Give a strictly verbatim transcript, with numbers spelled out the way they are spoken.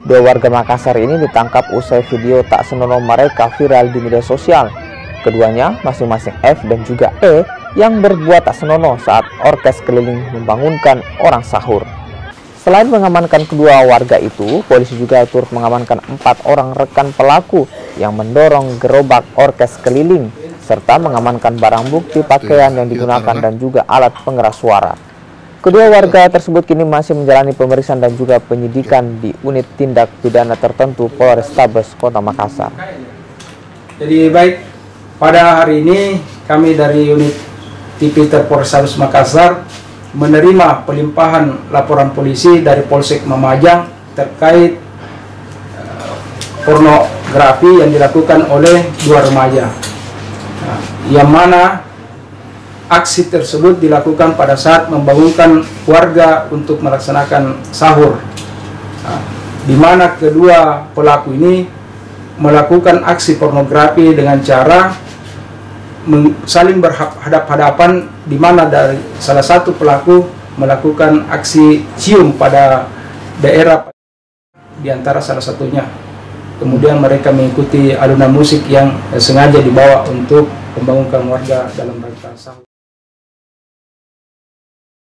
Dua warga Makassar ini ditangkap usai video tak senonoh mereka viral di media sosial. Keduanya, masing-masing F dan juga E, yang berbuat tak senonoh saat orkes keliling membangunkan orang sahur. Selain mengamankan kedua warga itu, polisi juga turut mengamankan empat orang rekan pelaku yang mendorong gerobak orkes keliling, serta mengamankan barang bukti pakaian yang digunakan dan juga alat pengeras suara. Kedua warga tersebut kini masih menjalani pemeriksaan dan juga penyidikan di unit tindak pidana tertentu Polrestabes Kota Makassar. Jadi baik, pada hari ini kami dari unit Tipiter Polrestabes Makassar menerima pelimpahan laporan polisi dari Polsek Mamajang terkait uh, pornografi yang dilakukan oleh dua remaja. Nah, yang mana aksi tersebut dilakukan pada saat membangunkan warga untuk melaksanakan sahur, nah, di mana kedua pelaku ini melakukan aksi pornografi dengan cara saling berhadap-hadapan, di mana dari salah satu pelaku melakukan aksi cium pada daerah di antara salah satunya. Kemudian mereka mengikuti alunan musik yang sengaja dibawa untuk membangunkan warga dalam rangka sahur.